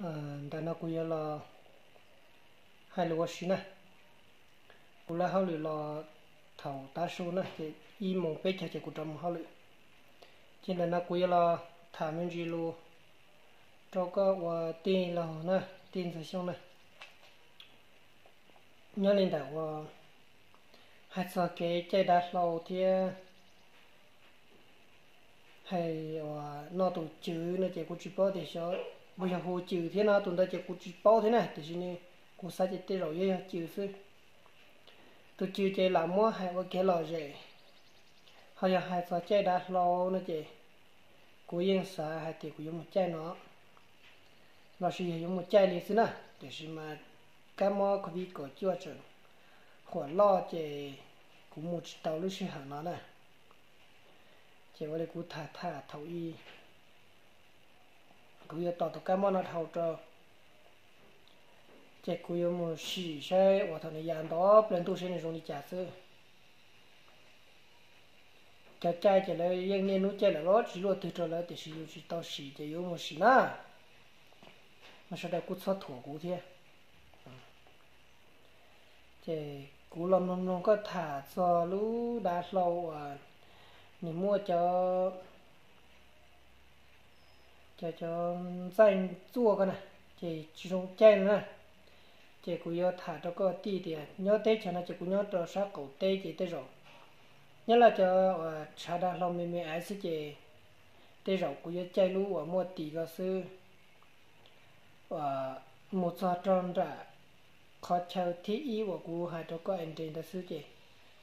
但nó cũng là hai lúa xí này, cũng là hao lử là thầu tá số này thì y mông bé chả chỉ cũng trồng hao lử, cho nên nó cũng là thả miếng gì luôn, cho các và tiền là này tiền sử dụng này, nhớ lên đầu và hạt sơ cái trái đá lâu thì hay nó tổ chức nó chỉ có chụp bao thì sao bây giờ hồ chữ thế nào tụi ta chỉ có chụp bao thế này thì cho nên cô sai chỉ tay rồi vậy chữ xứ tụi chữ chơi làm mua hay có cái lò rẻ hay là hay sao chơi đá lâu nó chỉ cô yên sa hay thì cô dùng một chai nó là sử dụng một chai liền xứ nè để xem mà cái món có bị có chưa chừng khoảng lo chỉ cũng một tàu lúc sử hàng nó này chỉ có để cô thả thầu y cô yêu tao tụi cái món nó thầu cho chỉ cô yêu một xì xe và thằng này dàn đó lên tu sửa này rồi đi trả xứ trả trai chỉ là riêng nên nuôi trai là lót chỉ lo từ cho là để sử dụng chỉ tao xì chỉ yêu một xì na mà sau đây cô xót thua cô thế chỉ cô làm nông có thả cho lũ đá lâu à你莫叫咱做个呢，这种建呢，这个要他这个地点，你要带钱呢，这个要找啥狗带去得着？你那叫查的老妹妹还是这得着？个要走路我莫第一个是，莫抓张着，靠桥第一我估还这个安全的事情，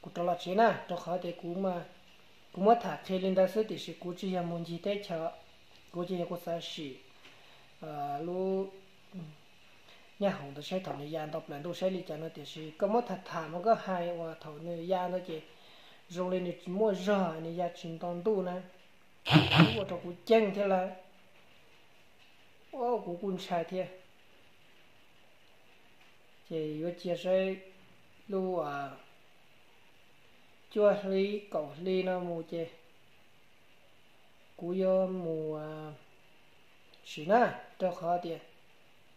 我找了钱呢，找好的估嘛。古么他开领导说的是估计也没几台车，估计也过三十，路，伢红的晒头呢，伢到本都晒里讲了的是，古么他他们个海哇头呢，伢那些，容易呢么热呢，伢穿短裤呢，我着古蒸天了，我古滚晒天，这有些晒路啊。chúa lấy cậu lấy nó mua chơi, cú yo mua xí na cho khó tiền,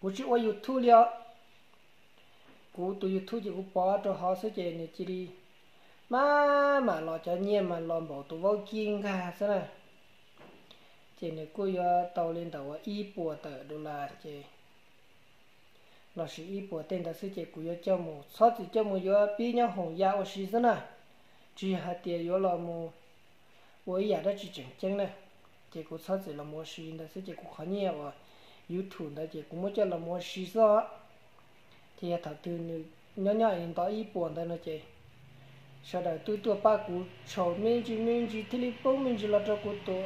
cú chỉ ôi youtube liao, cú tụi youtube chỉ cú bỏ cho họ số chơi này chỉ đi, mà lo cho nhẹ mà lo bảo tụi vô kinh cả thế này, chơi này cú yo tàu lên tàu y bùa tờ đô la chơi, nó chỉ y bùa tên là số chơi cú yo cho mua, số chỉ cho mua yo bị nhau hỏng ya ở xí thế này. chỉ hạt tiền yếu là một, với giá đó chỉ chừng chừng này, chỉ có sáu triệu là một xí, đó sẽ chỉ có khó nhẹ và yếu thủng đó chỉ có một triệu là một xí sao? thì thằng tư nhỏ nhỏ hiện tại ít buồn thôi nó chỉ, sau đó tôi ba cú chầu mình chỉ thấy bốn mình chỉ là cho cú tôi,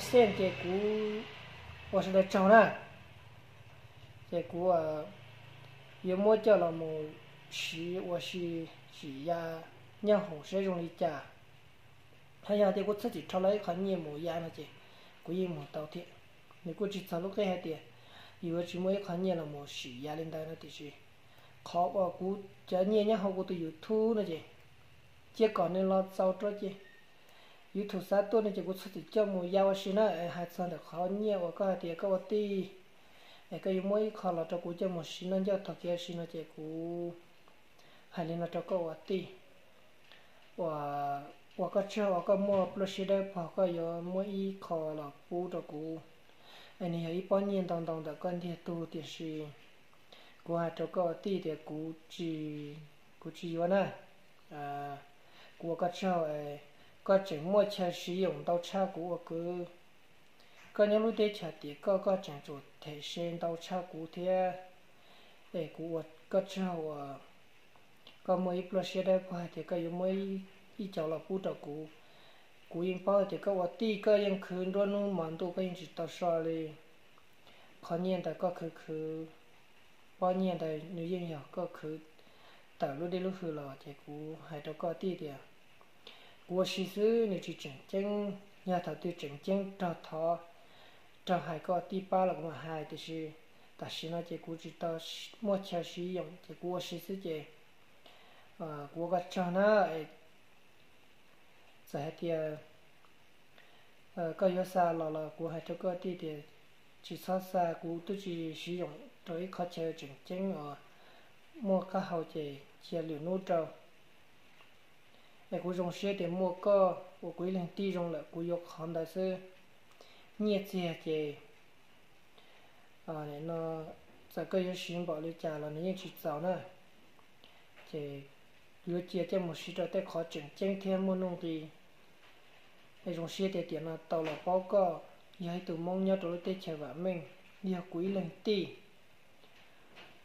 xem cái cú, và sau đó chầu nè, cái cú yếu một triệu là một xí và xí giá. nhà hồ sẽ dùng đi trả, hay là thì có sách chỉ cho lấy khoản nhiều mối giá mà chị, có nhiều mối tàu thiệt, nếu có chỉ sáu lúc cái hai tiền, nếu chỉ mỗi khoản nhiều là một xí giá lên đây nó thì chỉ khó và cú trả nhiều nhà hồ của tôi yếu thu nữa chị, chỉ còn nên lo sau cho chị, yếu thu sát tôi nên chỉ có sách chỉ cho mối giá và xí nữa, hai sang được khó nhiều và có hai tiền có một tí, cái mỗi khó là cho cú cho một xí nên cho thật kia xí nó chị cú, hai lên là cho có một tí. 我个车我个摩不晓得跑个有摩一考了不着过，你有一帮人当当的干点多的是，我还这个地的估计有呢，我个车个整摩车使用到车库个，个人路的车的个整就提升到车库的，我个车我。có mấy bữa xe đấy qua thì có mấy ít cháu là phụ trợ cú yên bao thì có vật tí có yên khứ đó nó mặn đồ có yên chỉ tao xài đi khó nhiên tại có khứ bao nhiên tại nếu yên hiểu có khứ tạo lúc đi lúc hư là thì cú hay đâu có tí tiền cú xí xứ nếu chỉ chỉnh chỉnh nhà thầu tự chỉnh chỉnh cho thọ cho hay có tí ba là cũng hay thì xí ta xí nó thì cú chỉ tao mua xe sử dụng thì cú xí xứ thì của các cháu nó giải thì có yếu sa là của hai cháu có thì 自殺曬股都是使用對確切競爭而莫家後者借流怒咒。美國中學的莫家我歸零地中了古有行的是孽界界。那這個有尋寶的假了你去找呢。這有借這麼許多的可競爭天莫弄的。美中學的點了到了報告。也都梦要做的切完美，也归零地。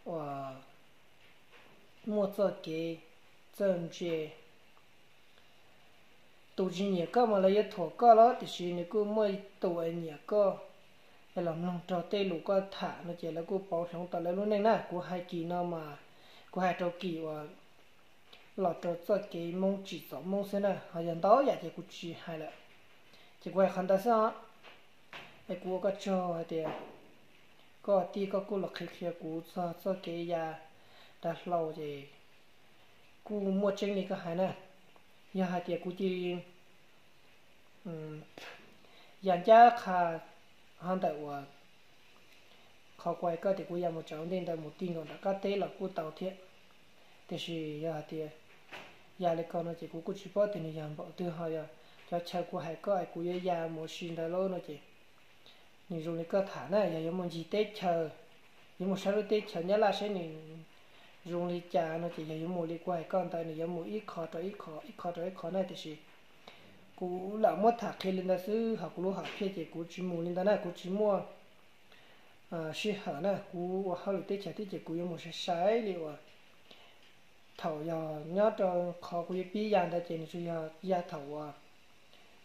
哇，莫做给正确。都是你干嘛了？也脱干了，但是你个没都爱你个。哎，老农找对路个塔，那些那个包上到了路内那，我还记那嘛，我还着急哇。老找做给梦制造梦些呢，好像到也就过去还了，结果看到啥？哎，我个叫的，个地个古老黑黑古早早给呀，但老的，古莫整理个海呢，也还的古的，人家看，看待我，考怪个的古也莫整理的，莫定个的，个对了古倒贴，但是也还的，也来讲那些古古吃饱的呢，养饱对好呀，要吃古海个哎古也也莫寻的喽那些。你用那个塔呢？也有么几代车，有么少了代车？伢那些人用的家那些也有么的怪干的，也有么一卡着一卡，一卡着一卡那的是。古老么塔开了那是好古路好偏的，古只么领的那古只么，是好那古我好了代车的，古有么是晒的哇。头呀，伢着考古也比伢的简直要伢头啊，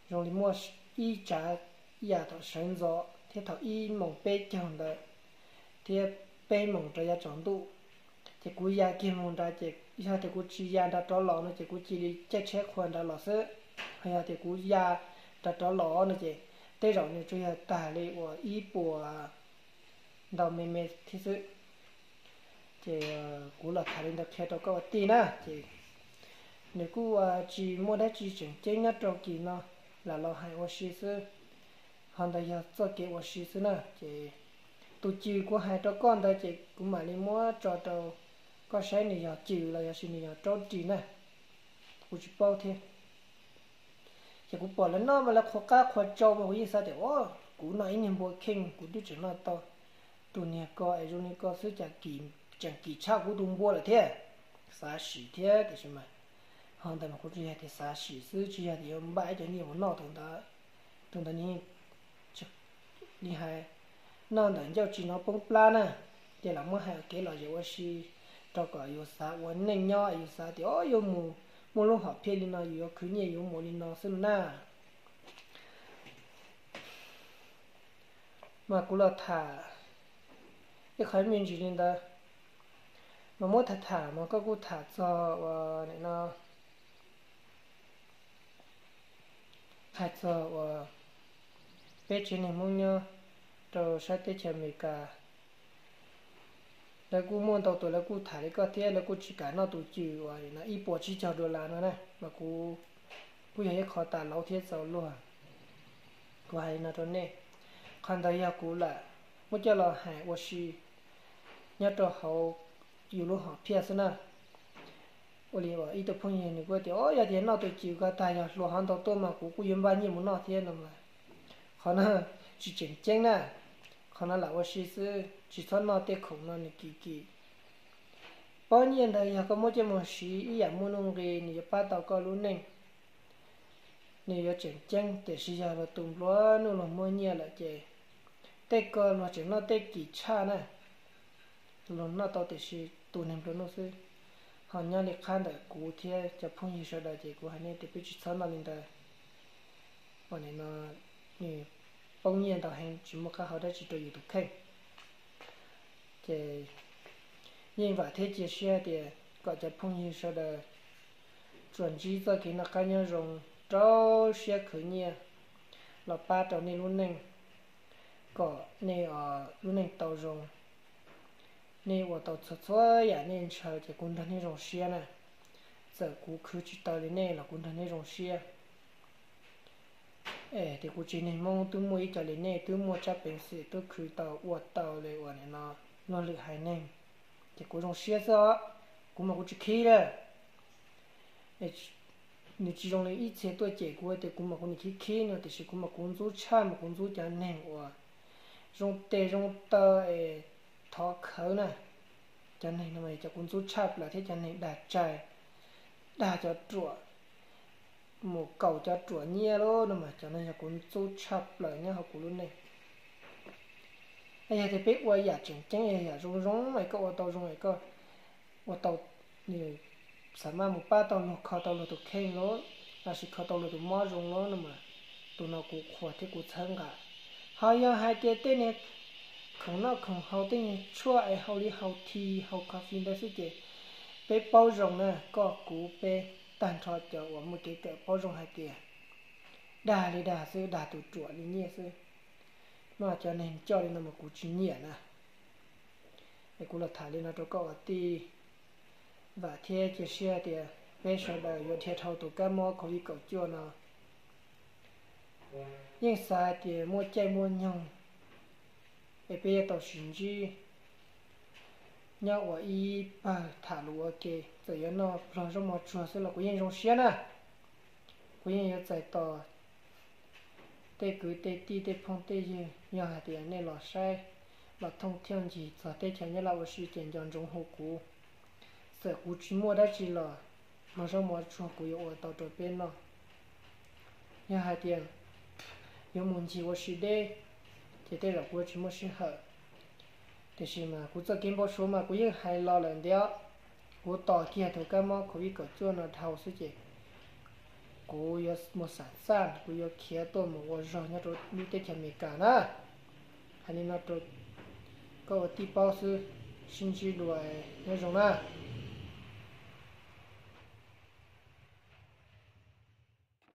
用的么一扎伢头绳子。thế thảo y mỏng bê chẳng đợi thế bê mỏng ra chọn tụ thế cú ya kia mỏng ra thế ya thế cú chi ya đã cho lò nó thế cú chi đi chết chết khoan đã lò sớ hay là thế cú ya đã cho lò nó thế thế rồi nó chơi tài liệu của y bùa đầu mềm mềm thế sự thế cú là thải lên đặc biệt đó có tiền á thế nếu cú chỉ mua đất chỉ chuyển chính nhất trong kỳ nó là lò hay ô xí sớ hàng đại gia cho cái vật gì thế nào, chị tôi chịu có hai đứa con thôi chị cũng mà đi mua cho đâu có sáng này giờ chịu là giờ xin này giờ cho chị này, cũng chịu bao thế, chị cũng bỏ lên nó mà là khó cá khó trâu mà có gì sao để ó, cũng nói những bộ kinh cũng đi chuyện nó to, tụi này có ai rồi này có sự chẳng kỳ cha cũng đừng bỏ là thế, xa xỉ thế cái gì mà, hàng đại mà cũng chỉ là thế xa xỉ, sự chỉ là điều bãi cho nhiều nó thằng đó ní厉害，那咱就只能蹦拉呢。这老么还给老有我是，这个有啥我嫩鸟有啥的哦，有木木弄好片的呢，有去年有木的呢是那。嘛，古老塔，一很明显的，嘛么塔塔嘛，个古塔做我那呢，还做我。Thế chứ này muốn nhớ trâu sát thế chả mấy cả là cô muốn tàu tụi là cô thải cái thế là cô chỉ cả nó tụi chịu rồi nó ít bỏ chỉ chờ đồ là nó này mà cô ấy khó tả lâu thế sao luôn cô hay nó cho nên còn đây là cô là muốn cho là hải quá xí nhớ trâu hậu dù lúc họ phía sau nè cô liền bảo ít tụi phong nhiên thì cô thì ôi giờ thì nó tụi chịu cái tài là hàng tàu tôi mà cô yên bao nhiêu muốn nó thế nào mà họ nói chỉ chỉnh chỉnh nè, họ nói là vô sĩ sư chỉ thoát nó để khổng nó này kỳ kỳ. Bao nhiêu thời giờ có một cái một sĩ ý ảm muốn ông ghê này bắt đầu có luôn nè, này giờ chỉnh chỉnh để sĩ giờ là tụng lúa nó là mua nhiều là gì, để con mà chỉnh nó để kỳ cha nè, luôn nó tao để sĩ tụng niệm luôn nó sư, họ nhớ lịch khăn để cụ thể cho phong như sau đây thì cụ hành để biết chỉ thoát nó lên đây, còn này nó bỗng nhiên tàu hàng chỉ một cái họ đã chỉ cho dù được khen, thì nhưng và thế chia sẻ thì có thể phong như sau đây chuẩn chỉ cho cái nó cá nhân dùng trao xe khởi nghĩa là ba tàu này luôn nè, có này ở luôn nè tàu dùng này ở tàu xuất xuất nhà nên chờ thì cũng thân này dùng xe này, giờ cũng cứ chỉ tàu này là cũng thân này dùng xe. thì cô chị này mong tôi mua ít cho lên này tôi mua chắc bánh sữa tôi khử tàu uất tàu này uẩn này nó lười hại này thì cô trong xe ra cô mà cô chỉ khi là你其中的一切都结果的，恐怕可能去看了，但是恐怕工作差嘛，工作艰难哇，用得用到诶，讨口呢，艰难那么就工作差不啦，这艰难大债，大家做，莫搞家做孽咯，那么艰难就工作差不啦，那好苦了呢。哎呀，这别我呀，真真哎呀，容容哎个我到容哎个，我到你。 sama mu pa tao lo tu khen lo, là chỉ khao tao lo tu mua rong lo nữa mà, tụi nó cũng khỏe thì cũng thăng cả. Hai giờ hai tiếng tết này, không nào không hậu tết này, chua ai hậu đi hậu thì hậu cà phê đó suy kể, bé bao rong nè, có cú bé tàn trò chờ của một cái tờ bao rong hai kìa, đà đi đà xứ đà tụt chuột đi nhẹ xứ, mà cho nên cho nên là một cú chín nhẹ nè, cái cú là thải lên nó cho cậu ti. và thế chia sẻ thì về sau đời do thế thâu tụ cá mò có đi cầu chua nào nhưng sai thì mua chơi mua nhung để bây giờ tàu sinh chi nhau ở y ba thả lúa kì rồi nó làm trong một chùa sẽ là của nhân trong xe nè của nhân ở tại tàu để cứ để đi để phong để gì nhà thì anh ấy lo sai mà thông thiên gì giờ để chẳng nhớ là ở sự kiện trong hồ cũ 在古寂寞的时了，马上马上过我到这边了。你还点？有问题我是的，这对了古寂寞是好。但是嘛，古早跟我说嘛，古人还老人了，古大几下头干嘛可以搞做那头事情？古要么散散，古要开多么我让那种你得前面干呐，还你那种搞地包是新西路哎那种呐。